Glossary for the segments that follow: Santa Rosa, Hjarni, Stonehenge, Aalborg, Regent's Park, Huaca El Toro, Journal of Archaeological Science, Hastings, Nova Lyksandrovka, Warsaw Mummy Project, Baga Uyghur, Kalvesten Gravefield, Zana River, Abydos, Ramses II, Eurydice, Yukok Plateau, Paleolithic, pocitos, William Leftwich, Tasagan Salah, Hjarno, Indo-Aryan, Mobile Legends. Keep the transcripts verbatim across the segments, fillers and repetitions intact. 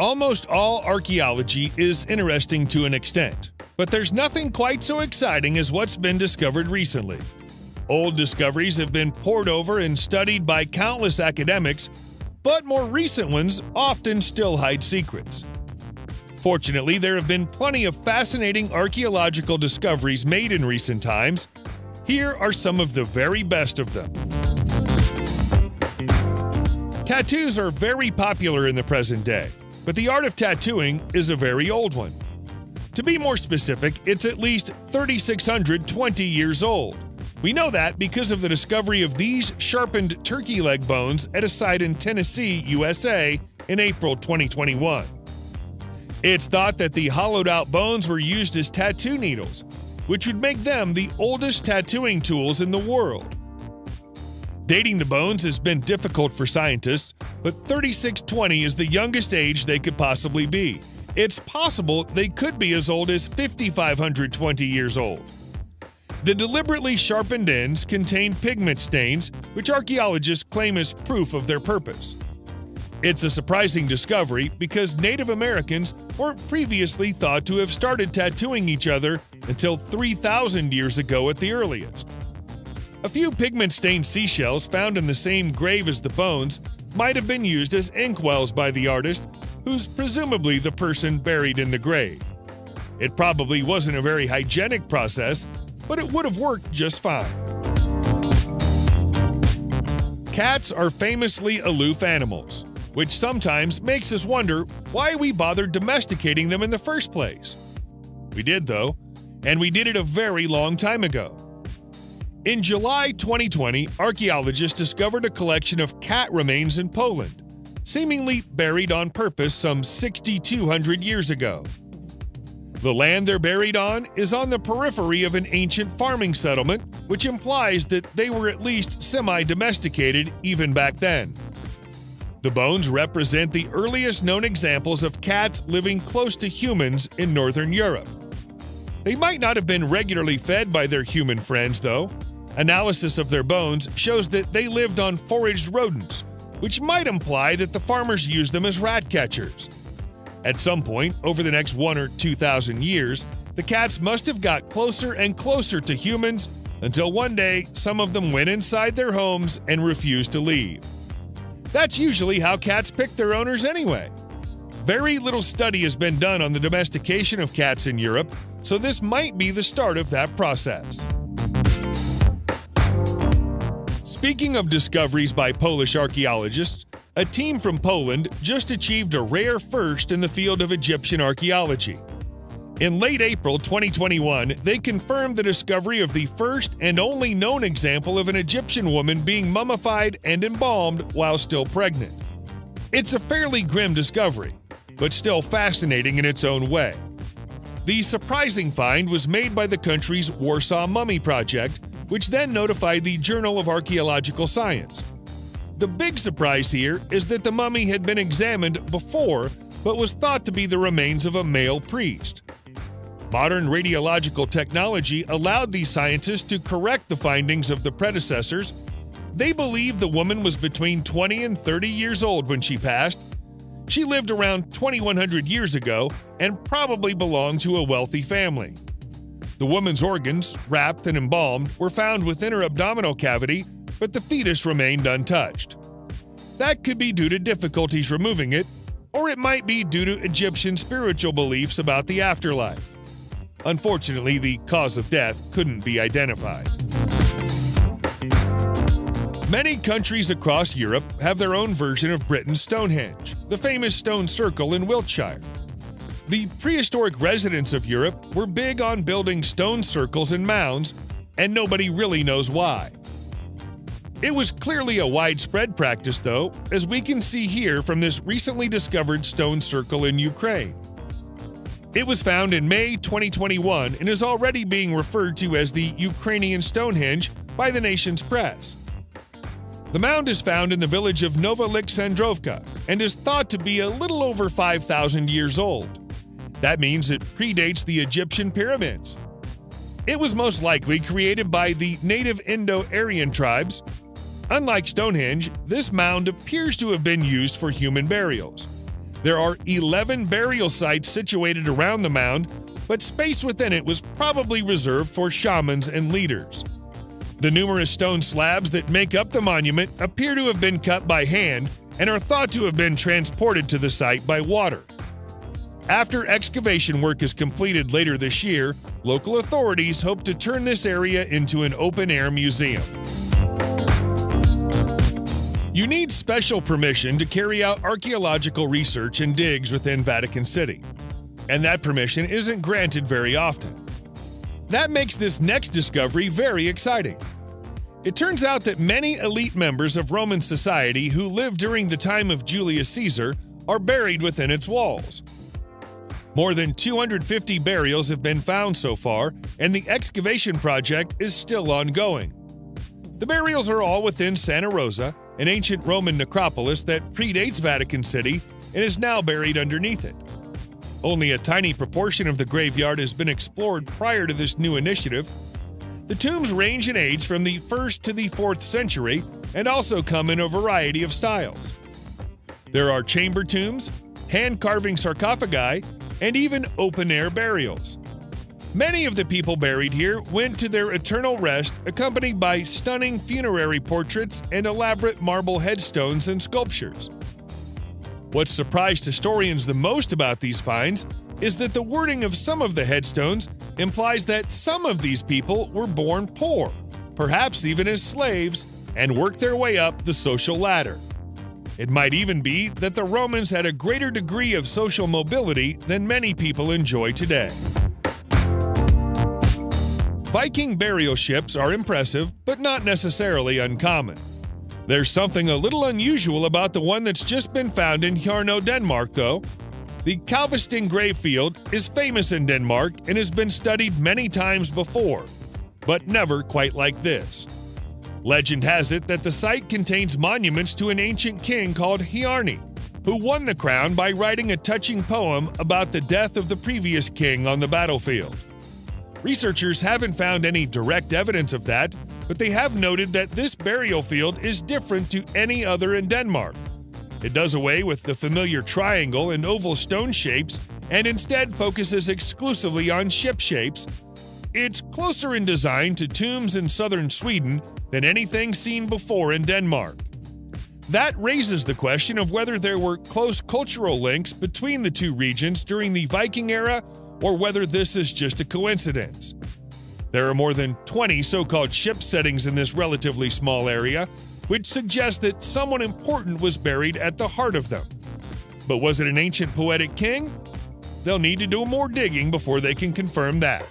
Almost all archaeology is interesting to an extent, but there's nothing quite so exciting as what's been discovered recently. Old discoveries have been pored over and studied by countless academics, but more recent ones often still hide secrets. Fortunately, there have been plenty of fascinating archaeological discoveries made in recent times. Here are some of the very best of them. Tattoos are very popular in the present day, but the art of tattooing is a very old one. To be more specific, it's at least three thousand six hundred twenty years old. We know that because of the discovery of these sharpened turkey leg bones at a site in Tennessee, U S A, in April twenty twenty-one. It's thought that the hollowed-out bones were used as tattoo needles, which would make them the oldest tattooing tools in the world. Dating the bones has been difficult for scientists, but thirty-six twenty is the youngest age they could possibly be. It's possible they could be as old as five thousand five hundred twenty years old. The deliberately sharpened ends contain pigment stains, which archaeologists claim is proof of their purpose. It's a surprising discovery because Native Americans weren't previously thought to have started tattooing each other until three thousand years ago at the earliest. A few pigment-stained seashells found in the same grave as the bones might have been used as inkwells by the artist, who's presumably the person buried in the grave. It probably wasn't a very hygienic process, but it would have worked just fine. Cats are famously aloof animals, which sometimes makes us wonder why we bothered domesticating them in the first place. We did, though, and we did it a very long time ago. In July twenty twenty, archaeologists discovered a collection of cat remains in Poland, seemingly buried on purpose some six thousand two hundred years ago. The land they're buried on is on the periphery of an ancient farming settlement, which implies that they were at least semi-domesticated even back then. The bones represent the earliest known examples of cats living close to humans in northern Europe. They might not have been regularly fed by their human friends, though. Analysis of their bones shows that they lived on foraged rodents, which might imply that the farmers used them as rat catchers. At some point, over the next one or two thousand years, the cats must have got closer and closer to humans until one day some of them went inside their homes and refused to leave. That's usually how cats pick their owners anyway. Very little study has been done on the domestication of cats in Europe, so this might be the start of that process. Speaking of discoveries by Polish archaeologists, a team from Poland just achieved a rare first in the field of Egyptian archaeology. In late April twenty twenty-one, they confirmed the discovery of the first and only known example of an Egyptian woman being mummified and embalmed while still pregnant. It's a fairly grim discovery, but still fascinating in its own way. The surprising find was made by the country's Warsaw Mummy Project, which then notified the Journal of Archaeological Science. The big surprise here is that the mummy had been examined before, but was thought to be the remains of a male priest. Modern radiological technology allowed these scientists to correct the findings of the predecessors. They believe the woman was between twenty and thirty years old when she passed. She lived around twenty-one hundred years ago and probably belonged to a wealthy family. The woman's organs, wrapped and embalmed, were found within her abdominal cavity, but the fetus remained untouched. That could be due to difficulties removing it, or it might be due to Egyptian spiritual beliefs about the afterlife. Unfortunately, the cause of death couldn't be identified. Many countries across Europe have their own version of Britain's Stonehenge, the famous stone circle in Wiltshire. The prehistoric residents of Europe were big on building stone circles and mounds, and nobody really knows why. It was clearly a widespread practice, though, as we can see here from this recently discovered stone circle in Ukraine. It was found in May twenty twenty-one and is already being referred to as the Ukrainian Stonehenge by the nation's press. The mound is found in the village of Nova Lyksandrovka and is thought to be a little over five thousand years old. That means it predates the Egyptian pyramids. It was most likely created by the native Indo-Aryan tribes. Unlike Stonehenge, this mound appears to have been used for human burials. There are eleven burial sites situated around the mound, but space within it was probably reserved for shamans and leaders. The numerous stone slabs that make up the monument appear to have been cut by hand and are thought to have been transported to the site by water. After excavation work is completed later this year, local authorities hope to turn this area into an open-air museum. You need special permission to carry out archaeological research and digs within Vatican City, and that permission isn't granted very often. That makes this next discovery very exciting. It turns out that many elite members of Roman society who lived during the time of Julius Caesar are buried within its walls. More than two hundred fifty burials have been found so far, and the excavation project is still ongoing. The burials are all within Santa Rosa, an ancient Roman necropolis that predates Vatican City and is now buried underneath it. Only a tiny proportion of the graveyard has been explored prior to this new initiative. The tombs range in age from the first to the fourth century and also come in a variety of styles. There are chamber tombs, hand-carving sarcophagi, and even open-air burials. Many of the people buried here went to their eternal rest, accompanied by stunning funerary portraits and elaborate marble headstones and sculptures. What surprised historians the most about these finds is that the wording of some of the headstones implies that some of these people were born poor, perhaps even as slaves, and worked their way up the social ladder. It might even be that the Romans had a greater degree of social mobility than many people enjoy today. Viking burial ships are impressive, but not necessarily uncommon. There's something a little unusual about the one that's just been found in Hjarno, Denmark, though. The Kalvesten Gravefield is famous in Denmark and has been studied many times before, but never quite like this. Legend has it that the site contains monuments to an ancient king called Hjarni, who won the crown by writing a touching poem about the death of the previous king on the battlefield. Researchers haven't found any direct evidence of that, but they have noted that this burial field is different to any other in Denmark. It does away with the familiar triangle and oval stone shapes and instead focuses exclusively on ship shapes. It's closer in design to tombs in southern Sweden than anything seen before in Denmark. That raises the question of whether there were close cultural links between the two regions during the Viking era, or whether this is just a coincidence. There are more than twenty so-called ship settings in this relatively small area, which suggests that someone important was buried at the heart of them. But was it an ancient poetic king? They'll need to do more digging before they can confirm that.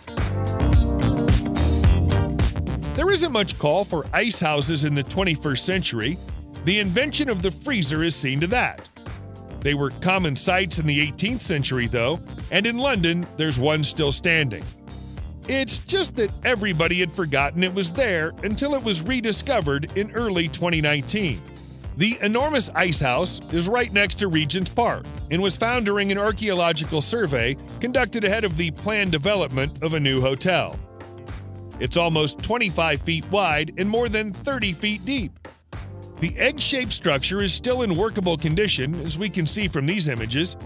There isn't much call for ice houses in the twenty-first century. The invention of the freezer is seen to that. They were common sights in the eighteenth century, though, and in London, there's one still standing. It's just that everybody had forgotten it was there until it was rediscovered in early twenty nineteen. The enormous ice house is right next to Regent's Park and was found during an archaeological survey conducted ahead of the planned development of a new hotel. It's almost twenty-five feet wide and more than thirty feet deep. The egg-shaped structure is still in workable condition, as we can see from these images.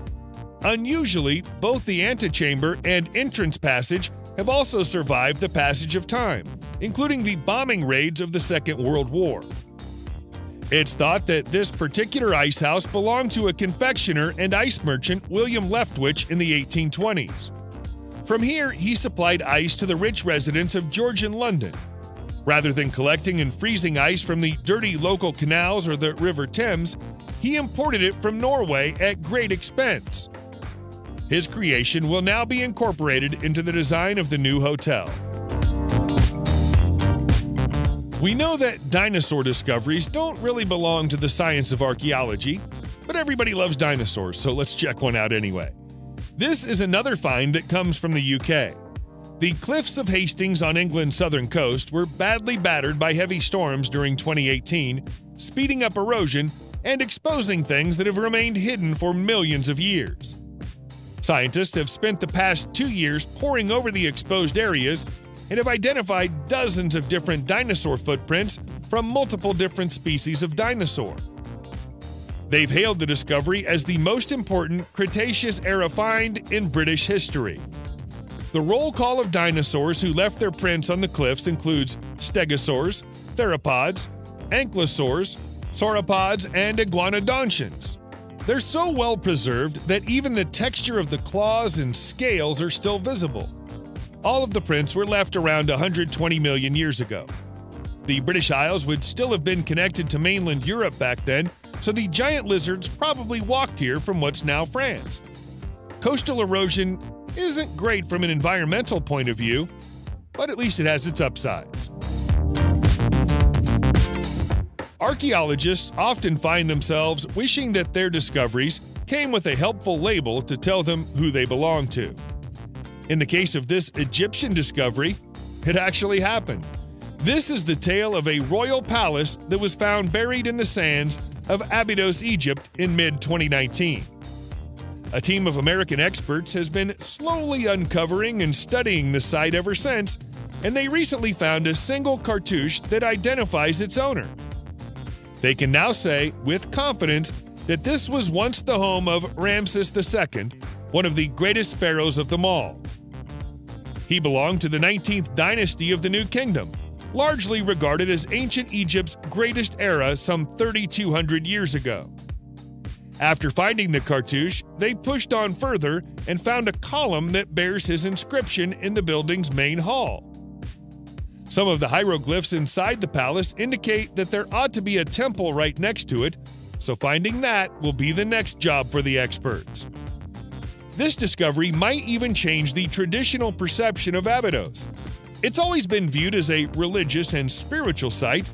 Unusually, both the antechamber and entrance passage have also survived the passage of time, including the bombing raids of the Second World War. It's thought that this particular ice house belonged to a confectioner and ice merchant, William Leftwich, in the eighteen twenties. From here, he supplied ice to the rich residents of Georgian London. Rather than collecting and freezing ice from the dirty local canals or the River Thames, he imported it from Norway at great expense. His creation will now be incorporated into the design of the new hotel. We know that dinosaur discoveries don't really belong to the science of archaeology, but everybody loves dinosaurs, so let's check one out anyway. This is another find that comes from the U K. The cliffs of Hastings on England's southern coast were badly battered by heavy storms during twenty eighteen, speeding up erosion and exposing things that have remained hidden for millions of years. Scientists have spent the past two years poring over the exposed areas and have identified dozens of different dinosaur footprints from multiple different species of dinosaur. They've hailed the discovery as the most important Cretaceous-era find in British history. The roll call of dinosaurs who left their prints on the cliffs includes stegosaurs, theropods, ankylosaurs, sauropods, and iguanodontians. They're so well preserved that even the texture of the claws and scales are still visible. All of the prints were left around one hundred twenty million years ago. The British Isles would still have been connected to mainland Europe back then, so the giant lizards probably walked here from what's now France. Coastal erosion isn't great from an environmental point of view, but at least it has its upsides. Archaeologists often find themselves wishing that their discoveries came with a helpful label to tell them who they belong to. In the case of this Egyptian discovery, it actually happened. This is the tale of a royal palace that was found buried in the sands of Abydos, Egypt in mid twenty nineteen. A team of American experts has been slowly uncovering and studying the site ever since, and they recently found a single cartouche that identifies its owner. They can now say, with confidence, that this was once the home of Ramses the Second, one of the greatest pharaohs of them all. He belonged to the nineteenth dynasty of the New Kingdom, largely regarded as ancient Egypt's greatest era some thirty-two hundred years ago. After finding the cartouche, they pushed on further and found a column that bears his inscription in the building's main hall. Some of the hieroglyphs inside the palace indicate that there ought to be a temple right next to it, so finding that will be the next job for the experts. This discovery might even change the traditional perception of Abydos. It's always been viewed as a religious and spiritual site,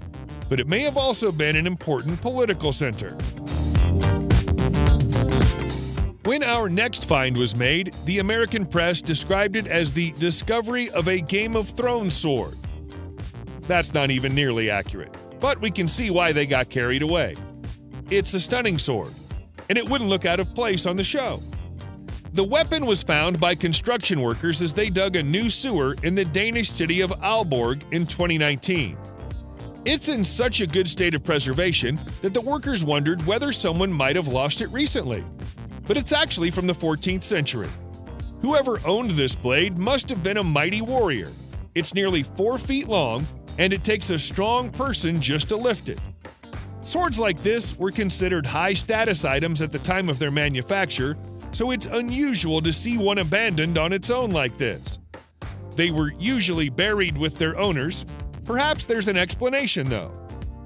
but it may have also been an important political center. When our next find was made, the American press described it as the discovery of a Game of Thrones sword. That's not even nearly accurate, but we can see why they got carried away. It's a stunning sword, and it wouldn't look out of place on the show. The weapon was found by construction workers as they dug a new sewer in the Danish city of Aalborg in twenty nineteen. It's in such a good state of preservation that the workers wondered whether someone might have lost it recently. But it's actually from the fourteenth century. Whoever owned this blade must have been a mighty warrior. It's nearly four feet long, and it takes a strong person just to lift it. Swords like this were considered high status items at the time of their manufacture, so it's unusual to see one abandoned on its own like this. They were usually buried with their owners. Perhaps there's an explanation though.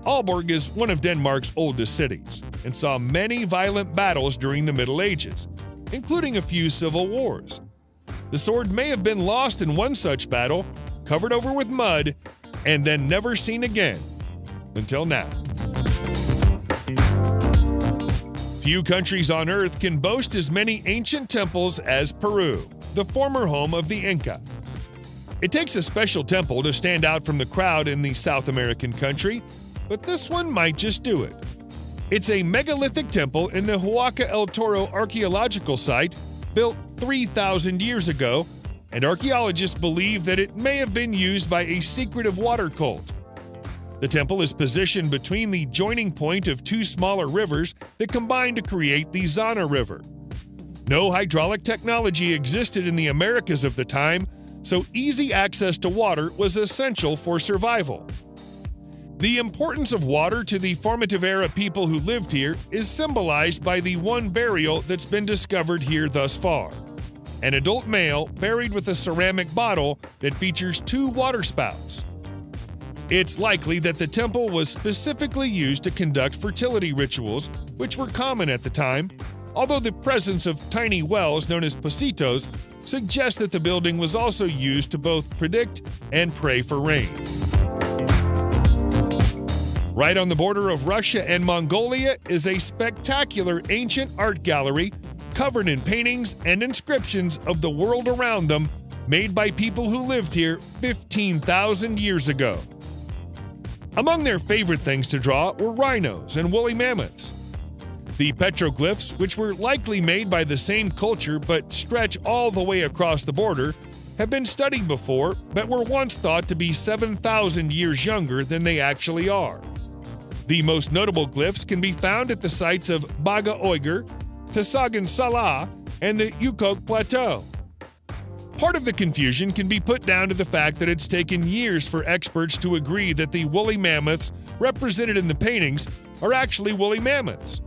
Aalborg is one of Denmark's oldest cities and saw many violent battles during the Middle Ages, including a few civil wars. The sword may have been lost in one such battle, covered over with mud, and then never seen again, until now. Few countries on Earth can boast as many ancient temples as Peru, the former home of the Inca. It takes a special temple to stand out from the crowd in the South American country, but this one might just do it. It's a megalithic temple in the Huaca El Toro archaeological site, built three thousand years ago, and archaeologists believe that it may have been used by a secretive water cult. The temple is positioned between the joining point of two smaller rivers that combine to create the Zana River. No hydraulic technology existed in the Americas of the time, so easy access to water was essential for survival. The importance of water to the formative era people who lived here is symbolized by the one burial that's been discovered here thus far. An adult male buried with a ceramic bottle that features two water spouts. It's likely that the temple was specifically used to conduct fertility rituals, which were common at the time, although the presence of tiny wells known as pocitos suggests that the building was also used to both predict and pray for rain. Right on the border of Russia and Mongolia is a spectacular ancient art gallery covered in paintings and inscriptions of the world around them, made by people who lived here fifteen thousand years ago. Among their favorite things to draw were rhinos and woolly mammoths. The petroglyphs, which were likely made by the same culture but stretch all the way across the border, have been studied before but were once thought to be seven thousand years younger than they actually are. The most notable glyphs can be found at the sites of Baga Uyghur, Tasagan Salah, and the Yukok Plateau. Part of the confusion can be put down to the fact that it's taken years for experts to agree that the woolly mammoths represented in the paintings are actually woolly mammoths.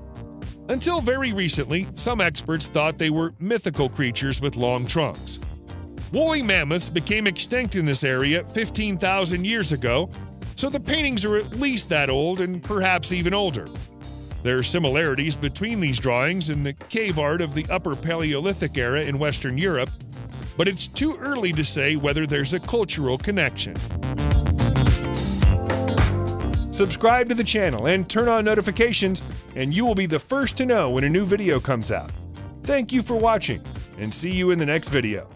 Until very recently, some experts thought they were mythical creatures with long trunks. Woolly mammoths became extinct in this area fifteen thousand years ago, so the paintings are at least that old and perhaps even older. There are similarities between these drawings and the cave art of the Upper Paleolithic era in Western Europe, but it's too early to say whether there's a cultural connection. Subscribe to the channel and turn on notifications, and you will be the first to know when a new video comes out. Thank you for watching, and see you in the next video.